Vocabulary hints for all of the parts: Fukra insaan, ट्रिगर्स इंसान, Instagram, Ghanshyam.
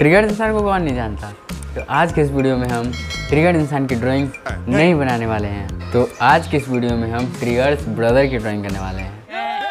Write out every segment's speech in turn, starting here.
ट्रिगर्स इंसान को कौन नहीं जानता। तो आज के इस वीडियो में हम ट्रिगर्स इंसान की ड्राइंग नहीं बनाने वाले हैं। तो आज के इस वीडियो में हम ट्रिगर्स ब्रदर की ड्राइंग करने वाले हैं।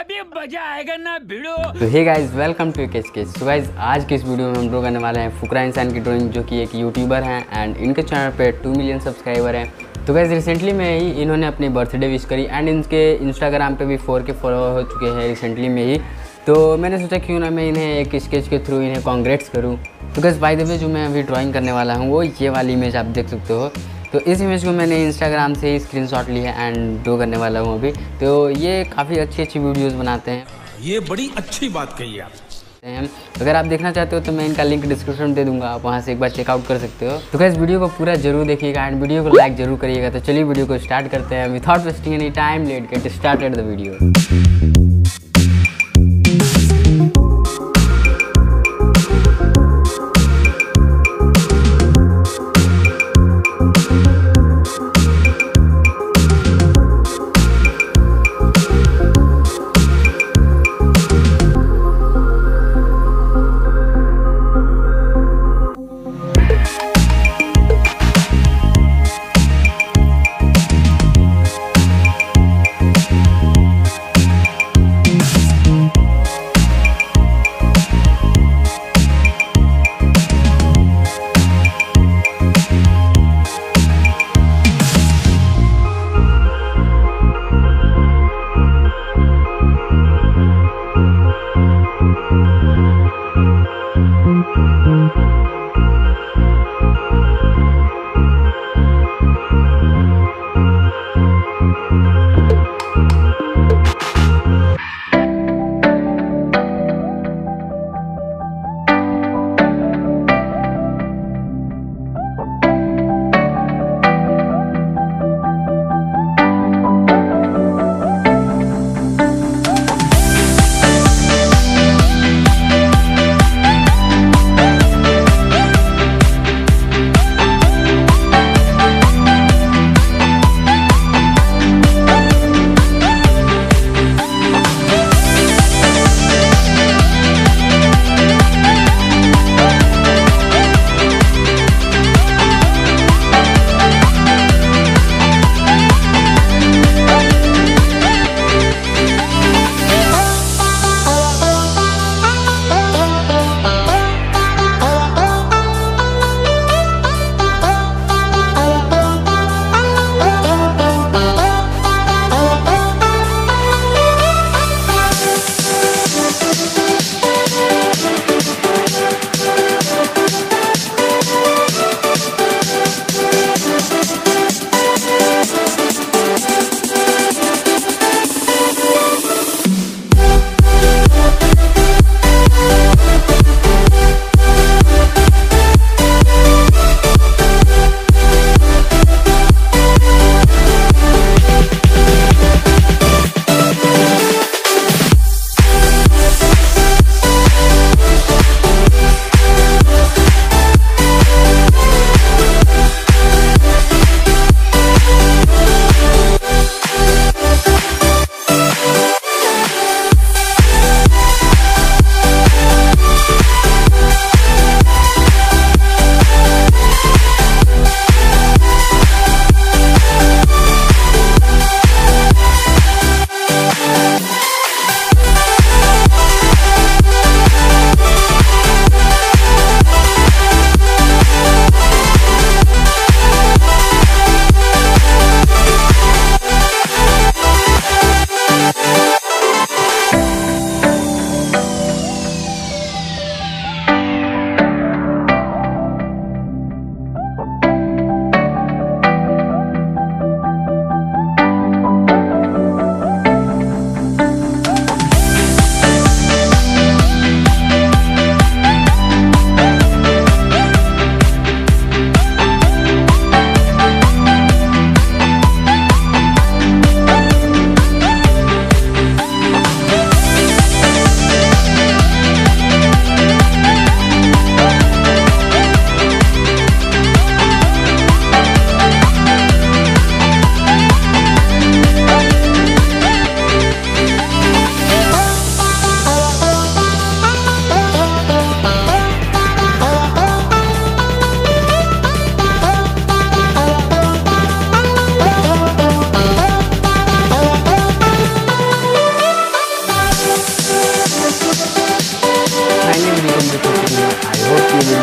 अभी मजा आएगा ना वीडियो। तो hey guys, welcome to case case. So guys, आज के इस वीडियो में हम ड्रॉ करने वाले हैं फुकरा इंसान की ड्राइंग, जो कि एक यूट्यूबर हैं एंड इनके चैनल पे 2 मिलियन सब्सक्राइबर हैं। तो गाइस, रिसेंटली में ही इन्होंने अपनी बर्थडे विश करी एंड इनके इंस्टाग्राम पे भी 4K फॉलोअर हो चुके हैं रिसेंटली में ही। तो मैंने सोचा क्यों ना मैं इन्हें एक स्केच के थ्रू इन्हें कांग्रेट्स करूँ। तो गाइस, बाय द वे जो मैं अभी ड्राइंग करने वाला हूँ वो ये वाली इमेज आप देख सकते हो। तो इस इमेज को मैंने इंस्टाग्राम से ही स्क्रीनशॉट ली है एंड ड्रॉ करने वाला हूँ अभी। तो ये काफ़ी अच्छी अच्छी वीडियोस बनाते हैं, ये बड़ी अच्छी बात कही आप। अगर आप देखना चाहते हो तो मैं इनका लिंक डिस्क्रिप्शन में दे दूंगा, आप वहाँ से एक बार चेकआउट कर सकते हो। तो गाइस, वीडियो को पूरा जरूर देखिएगा एंड वीडियो को लाइक जरूर करिएगा। तो चलिए वीडियो को स्टार्ट करते हैं without wasting any time. Let get started the video.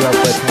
मुलाकात है।